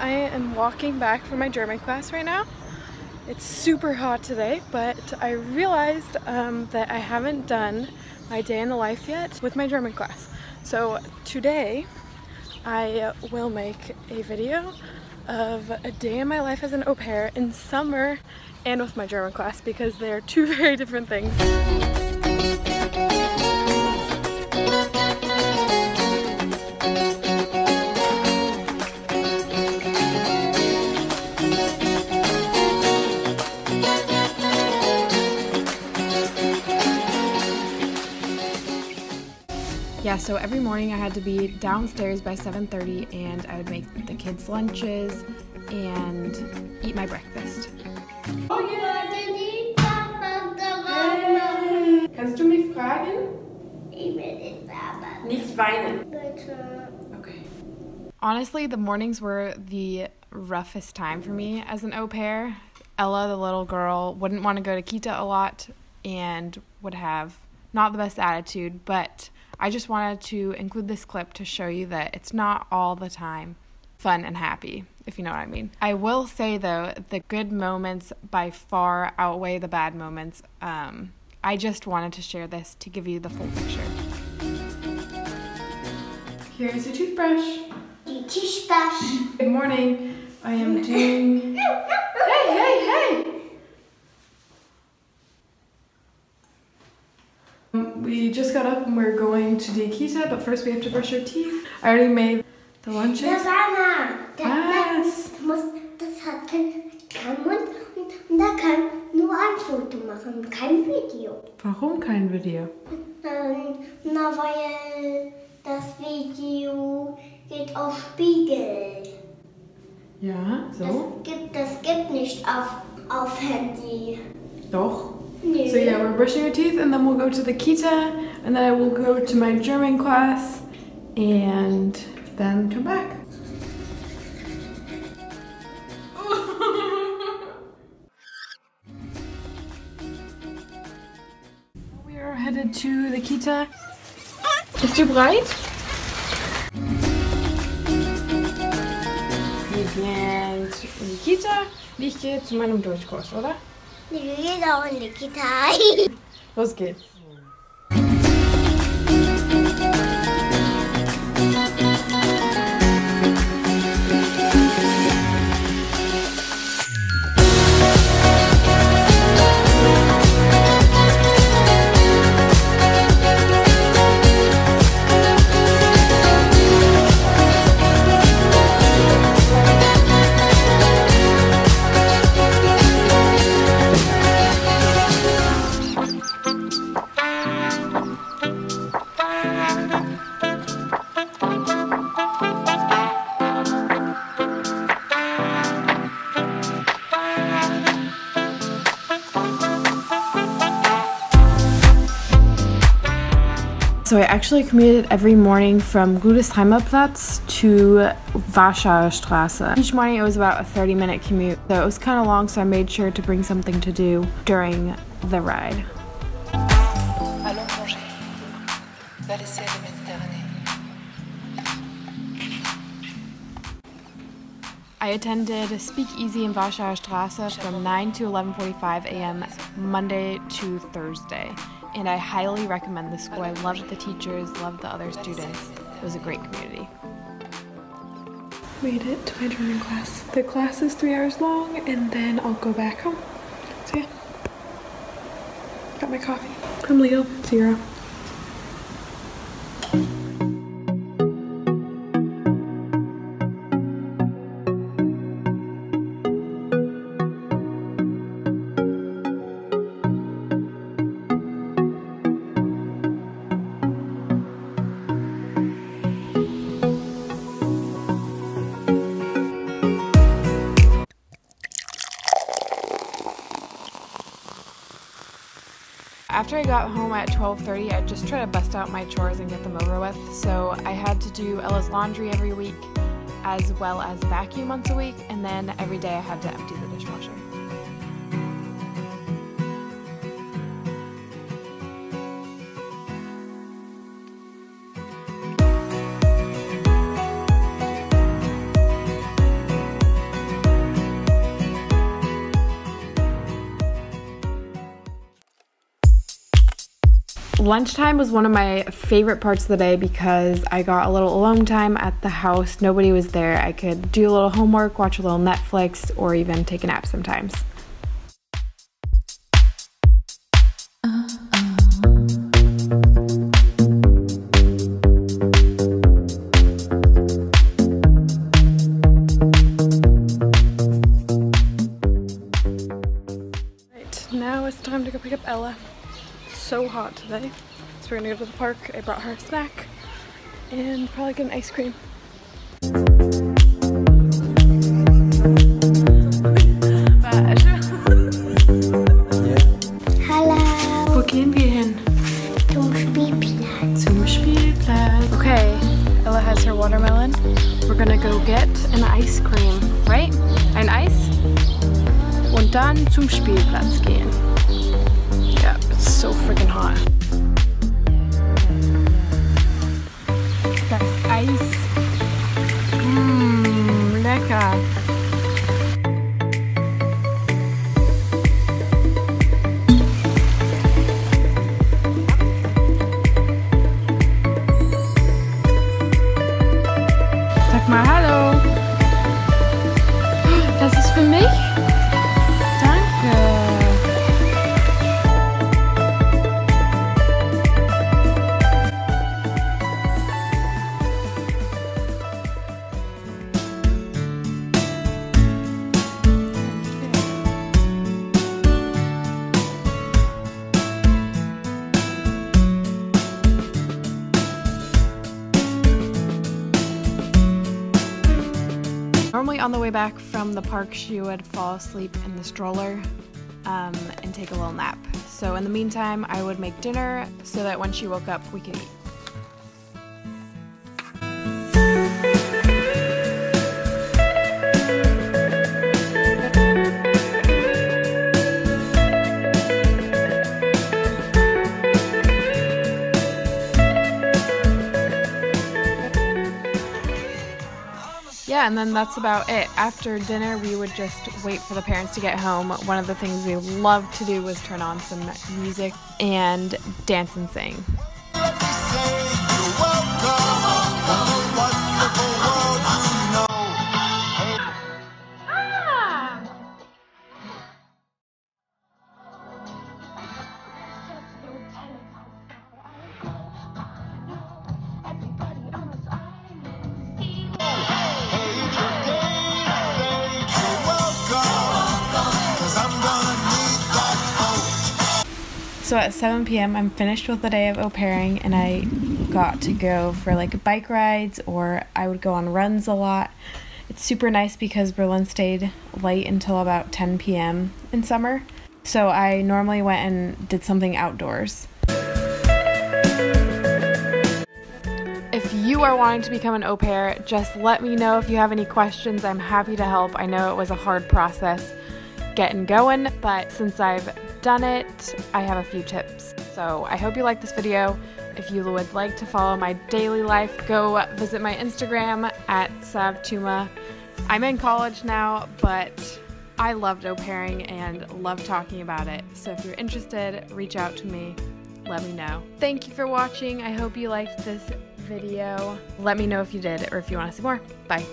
I am walking back from my German class right now. It's super hot today, but I realized that I haven't done my day in the life yet with my German class. So today I will make a video of a day in my life as an au pair in summer and with my German class, because they are two very different things. Yeah, so every morning I had to be downstairs by 7:30 and I would make the kids lunches and eat my breakfast. Oh yeah, Daddy, Papa, kannst du mich fragen? Ich will nicht, Papa. Nicht weinen. Bitte. Okay. Honestly, the mornings were the roughest time for me as an au pair. Ella, the little girl, wouldn't want to go to Kita a lot and would have not the best attitude, but I just wanted to include this clip to show you that it's not all the time fun and happy, if you know what I mean. I will say though, the good moments by far outweigh the bad moments. I just wanted to share this to give you the full picture. Here's your toothbrush. Your toothbrush. Good morning. I am doing... Hey, hey, hey! We just got up and we're going to do Kita, but first we have to brush our teeth. I already made the lunches. Was? Das hat keinen Mund und da kann nur ein Foto machen, kein Video. Warum kein Video? Na, weil das Video geht auf Spiegel. Ja, so? Das gibt nicht auf Handy. Doch. So yeah, we're brushing our teeth and then we'll go to the Kita and then I will go to my German class and then come back. We are headed to the Kita. Bist du bereit? Wir gehen in die Kita. Ich gehe zu meinem Deutschkurs, oder? Los geht's. So I actually commuted every morning from Warschauer Platz to Warschauer Straße. Each morning it was about a 30-minute commute, so it was kind of long, so I made sure to bring something to do during the ride. I attended Speakeasy in Warschauer Straße from 9 to 11:45 a.m. Monday to Thursday. And I highly recommend the school. I loved the teachers, loved the other students. It was a great community. Made it to my German class. The class is 3 hours long and then I'll go back home. So yeah, got my coffee from Leo Sierra. After I got home at 12:30, I just tried to bust out my chores and get them over with. So I had to do Ella's laundry every week, as well as vacuum once a week, and then every day I had to empty the dishwasher. Lunchtime was one of my favorite parts of the day because I got a little alone time at the house. Nobody was there. I could do a little homework, watch a little Netflix, or even take a nap sometimes. Right, now it's time to go pick up Ella. So hot today, so we're gonna go to the park. I brought her a snack and probably get an ice cream. Hallo. Wo gehen wir hin? Zum Spielplatz. Zum Spielplatz. Okay, Ella has her watermelon. We're gonna go get an ice cream, right? Ein Eis und dann zum Spielplatz gehen. Yeah, it's so freaking hot. That's ice. Mmm, lecker. Normally on the way back from the park she would fall asleep in the stroller and take a little nap. So in the meantime I would make dinner so that when she woke up we could eat. Yeah, and then that's about it. After dinner, we would just wait for the parents to get home. One of the things we loved to do was turn on some music and dance and sing. So at 7 p.m. I'm finished with the day of au pairing and I got to go for like bike rides, or I would go on runs a lot. It's super nice because Berlin stayed light until about 10 p.m. in summer. So I normally went and did something outdoors. If you are wanting to become an au pair, just let me know if you have any questions. I'm happy to help. I know it was a hard process getting going, but since I've done it, I have a few tips. So I hope you like this video. If you would like to follow my daily life, go visit my Instagram at SavTuma. I'm in college now, but I loved au pairing and love talking about it. So if you're interested, reach out to me, let me know. Thank you for watching. I hope you liked this video. Let me know if you did or if you want to see more. Bye.